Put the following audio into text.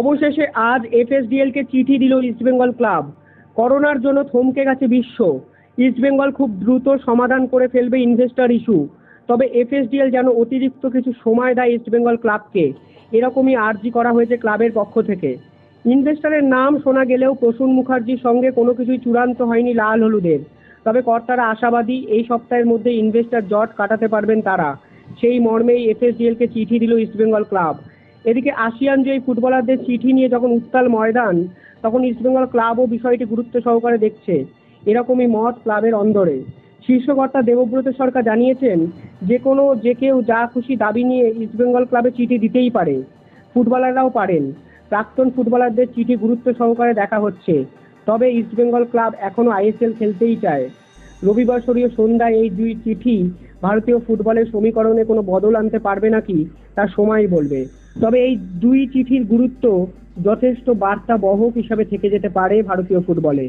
অবশেষে আজ এফএসডিএল কে চিঠি দিল ইস্ট বেঙ্গল ক্লাব। করোনার জন্য থমকে গেছে বিশ্ব। ইস্ট বেঙ্গল খুব দ্রুত সমাধান করে ফেলবে ইনভেস্টর ইস্যু। তবে এফএসডিএল যেন অতিরিক্ত কিছু সময় দেয় ইস্ট বেঙ্গল ক্লাবকে, এরকমই আর্জি করা হয়েছে ক্লাবের পক্ষ থেকে। ইনভেস্টরের নাম শোনা গেলেও প্রসূন মুখার্জির সঙ্গে কোনো কিছুই চূড়ান্ত হয়নি লাল হলুদের। তবে কর্তারা আশাবাদী এই সপ্তাহের মধ্যে ইনভেস্টর জট কাটাতে পারবেন তারা। সেই মর্মেই এফএসডিএল কে চিঠি দিল ইস্ট বেঙ্গল ক্লাব। এদিকে আসিয়ান জয়ী ফুটবলারদের চিঠি নিয়ে যখন উত্তাল ময়দান, তখন ইস্টবেঙ্গল ক্লাবও বিষয়টি গুরুত্ব সহকারে দেখছে, এরকমই মত ক্লাবের অন্দরে। শীর্ষকর্তা দেবব্রত সরকার জানিয়েছেন, যে কেউ যা খুশি দাবি নিয়ে ইস্টবেঙ্গল ক্লাবে চিঠি দিতেই পারে, ফুটবলাররাও পারেন। প্রাক্তন ফুটবলারদের চিঠি গুরুত্ব সহকারে দেখা হচ্ছে, তবে ইস্টবেঙ্গল ক্লাব এখনও আইএসএল খেলতেই চায়। রবিবারসরীয় সন্ধ্যায় এই দুই চিঠি ভারতীয় ফুটবলের সমীকরণে কোনো বদল আনতে পারবে নাকি তা সময় বলবে। তবে এই দুই চিঠির গুরুত্ব যথেষ্ট বার্তা বহক হিসাবে থেকে যেতে পারে ভারতীয় ফুটবলে।